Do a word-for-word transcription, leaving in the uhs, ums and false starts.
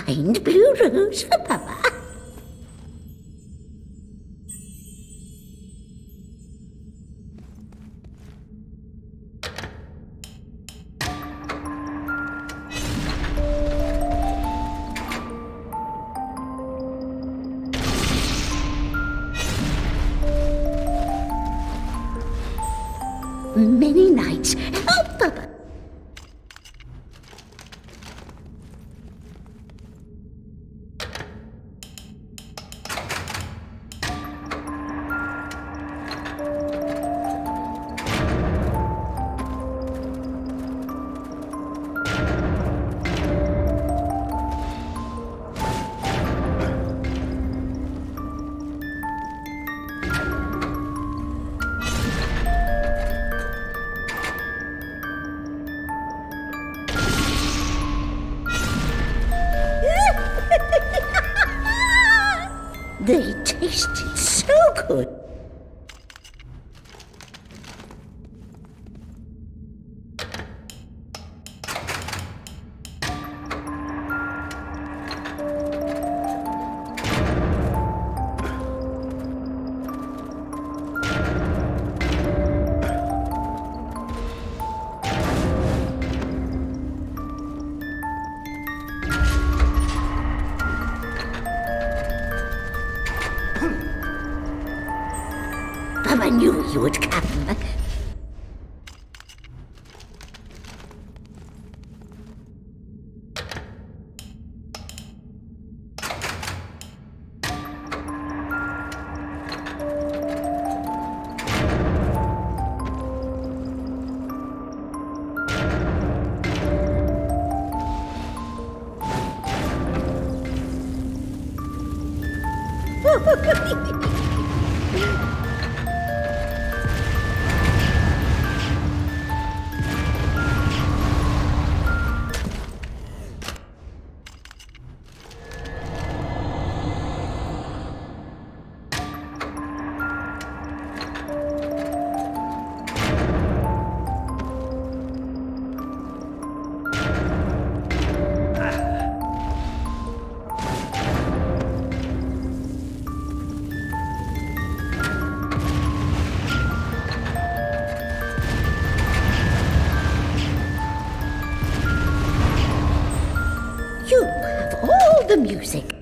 find Blue Rose for Papa. Many nights. Help, Papa. They tasted so good. I knew you would come. The music.